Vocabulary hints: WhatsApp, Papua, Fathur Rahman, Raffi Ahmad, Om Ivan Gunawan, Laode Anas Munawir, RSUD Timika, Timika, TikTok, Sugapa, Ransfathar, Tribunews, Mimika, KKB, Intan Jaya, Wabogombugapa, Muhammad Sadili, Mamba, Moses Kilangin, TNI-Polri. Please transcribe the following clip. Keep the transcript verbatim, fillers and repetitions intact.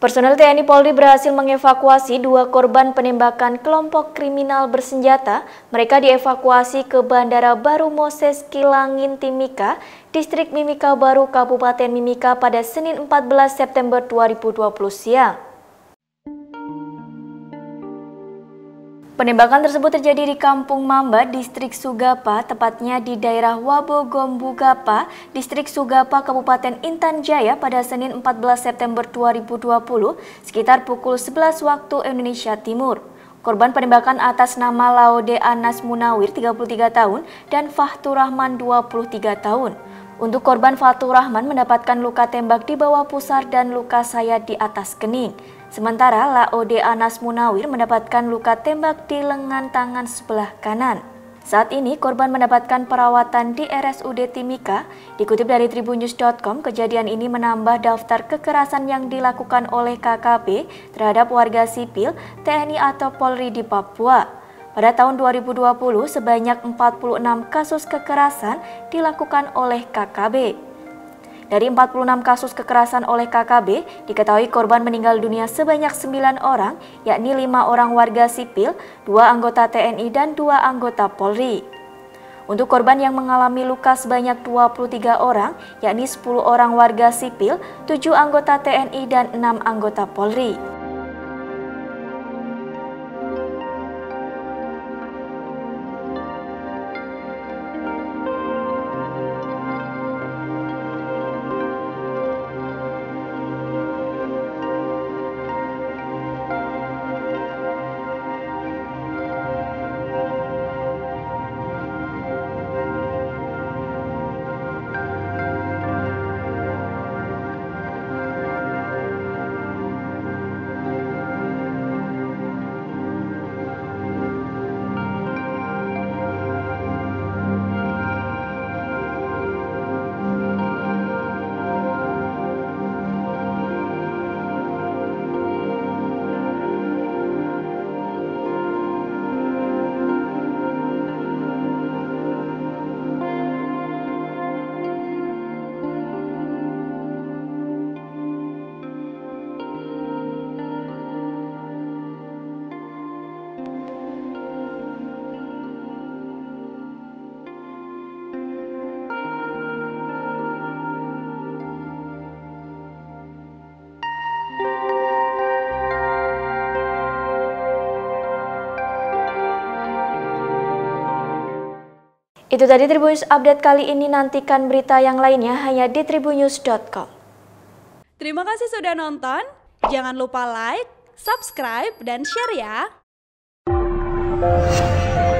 Personel T N I Polri berhasil mengevakuasi dua korban penembakan kelompok kriminal bersenjata. Mereka dievakuasi ke Bandara Baru Moses Kilangin, Timika, Distrik Mimika Baru, Kabupaten Mimika pada Senin empat belas September dua ribu dua puluh siang. Penembakan tersebut terjadi di Kampung Mamba, Distrik Sugapa, tepatnya di daerah Wabogombugapa, Distrik Sugapa, Kabupaten Intan Jaya pada Senin empat belas September dua ribu dua puluh, sekitar pukul sebelas waktu Indonesia Timur. Korban penembakan atas nama Laode Anas Munawir, tiga puluh tiga tahun, dan Fathur Rahman, dua puluh tiga tahun. Untuk korban Fathur Rahman mendapatkan luka tembak di bawah pusar dan luka sayat di atas kening. Sementara Laode Anas Munawir mendapatkan luka tembak di lengan tangan sebelah kanan. Saat ini korban mendapatkan perawatan di R S U D Timika. Dikutip dari Tribunews titik com, kejadian ini menambah daftar kekerasan yang dilakukan oleh K K B terhadap warga sipil, T N I atau Polri di Papua. Pada tahun dua ribu dua puluh, sebanyak empat puluh enam kasus kekerasan dilakukan oleh K K B. Dari empat puluh enam kasus kekerasan oleh K K B, diketahui korban meninggal dunia sebanyak sembilan orang, yakni lima orang warga sipil, dua anggota T N I dan dua anggota Polri. Untuk korban yang mengalami luka sebanyak dua puluh tiga orang, yakni sepuluh orang warga sipil, tujuh anggota T N I dan enam anggota Polri. Itu tadi Tribunews Update kali ini, nantikan berita yang lainnya hanya di tribunews titik com. Terima kasih sudah nonton, jangan lupa like, subscribe, dan share ya!